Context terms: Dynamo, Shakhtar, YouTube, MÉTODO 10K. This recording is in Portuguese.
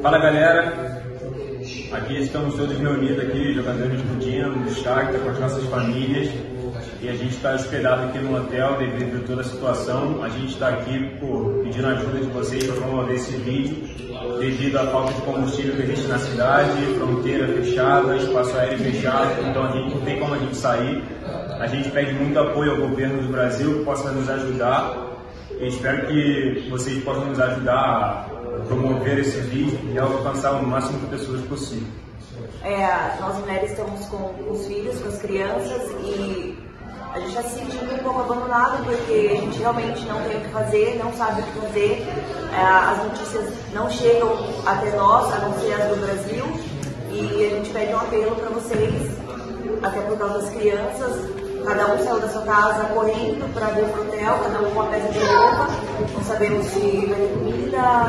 Fala galera, aqui estamos todos reunidos aqui, jogadores do Dynamo, do Shakhtar, com as nossas famílias, e a gente está hospedado aqui no hotel devido a toda a situação. A gente está aqui pedindo a ajuda de vocês para promover esse vídeo devido à falta de combustível que existe na cidade, fronteira fechada, espaço aéreo fechado, então a gente não tem como a gente sair. A gente pede muito apoio ao governo do Brasil que possa nos ajudar. Eu espero que vocês possam nos ajudar a promover esse vídeo e alcançar o máximo de pessoas possível. Nós mulheres estamos com os filhos, com as crianças, e a gente está se sentindo um pouco abandonado porque a gente realmente não tem o que fazer, não sabe o que fazer. As notícias não chegam até nós, a não ser as do Brasil, e a gente pede um apelo para vocês, até por causa das crianças. Cada um saiu da sua casa correndo para ver o hotel, cada um com uma peça de roupa, não sabemos se vai ter comida.